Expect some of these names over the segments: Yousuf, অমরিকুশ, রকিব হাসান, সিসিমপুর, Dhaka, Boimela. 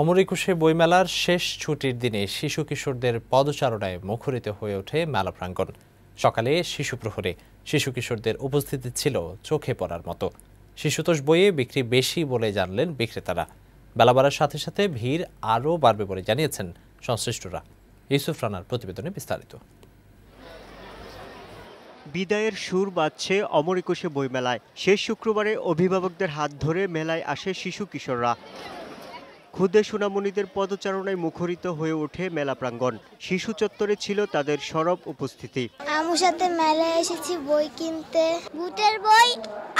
অমরিকুশে বইমেলার শেষ ছুটির দিনে শিশু কিশোরদের পদচারণায় মুখরিত হয়ে ওঠে মেলা প্রাঙ্গণ। সকালে শিশু প্রহরে শিশু কিশোরদের উপস্থিতি ছিল চোখে পড়ার মতো। শিশুতোষ বইয়ে বিক্রি বেশি বলে জানলেন বিক্রেতারা। বেলা বাড়ার সাথে সাথে ভিড় আরও বাড়বে বলে জানিয়েছেন সংশ্লিষ্টরা। ইউসুফ রানার প্রতিবেদনে বিস্তারিত। বিদায়ের সুর বাজছে অমরিকুশে বইমেলায়। শেষ শুক্রবারে অভিভাবকদের হাত ধরে মেলায় আসে শিশু কিশোররা। খুদে সোনামণিদের পদচারণায় মুখরিত হয়ে ওঠে মেলা প্রাঙ্গণ। শিশু চত্বরে ছিল তাদের সরব উপস্থিতি। আমার সাথে মেলায় এসেছি বই কিনতে, ভূতের বই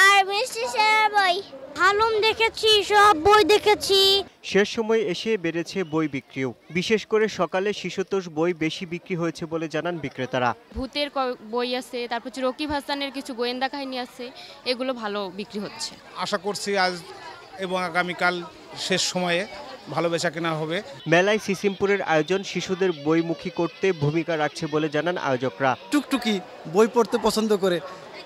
আর মিষ্টি সেরার বই, হালুম দেখেছি, সব বই দেখেছি। শেষ সময় এসে বেড়েছে বই বিক্রিও। বিশেষ করে সকালে শিশুতোষ বই বেশি বিক্রি হয়েছে বলে জানান বিক্রেতারা। ভূতের বই আছে, তারপর রকিব হাসানের কিছু গোয়েন্দা কাহিনী আছে, এগুলো ভালো বিক্রি হচ্ছে। আশা করছি আজ এবং আগামীকাল শেষ সময়ে ভালো বেচা কেনা হবে। মেলায় সিসিমপুরের আয়োজন শিশুদের বইমুখী করতে ভূমিকা রাখছে বলে জানান আয়োজকরা। টুকটুকি বই পড়তে পছন্দ করে,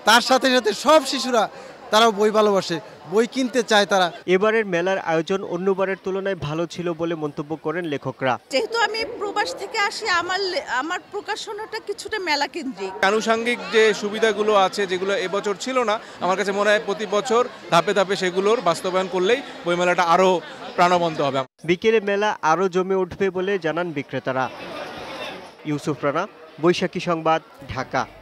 তার সাথে সাথে সব শিশুরা তারাও বই ভালোবাসে, বই কিনতে চায় তারা। এবারের মেলার আয়োজন অন্যবারের তুলনায় ভালো ছিল বলে মন্তব্য করেন লেখকরা। যেহেতু আমি প্রবাস থেকে আসি, আমার প্রকাশনাটা কিছুটা মেলা কেন্দ্রিক। আনুষঙ্গিক যে সুবিধাগুলো আছে, যেগুলো এবছর ছিল না, আমার কাছে মনে হয় প্রতি বছর ধাপে ধাপে সেগুলোর বাস্তবায়ন করলেই বইমেলাটা আরও প্রাণবন্ত হবে। বিকেলে মেলা আরও জমে উঠবে বলে জানান বিক্রেতারা। ইউসুফ রানা, বৈশাখী সংবাদ, ঢাকা।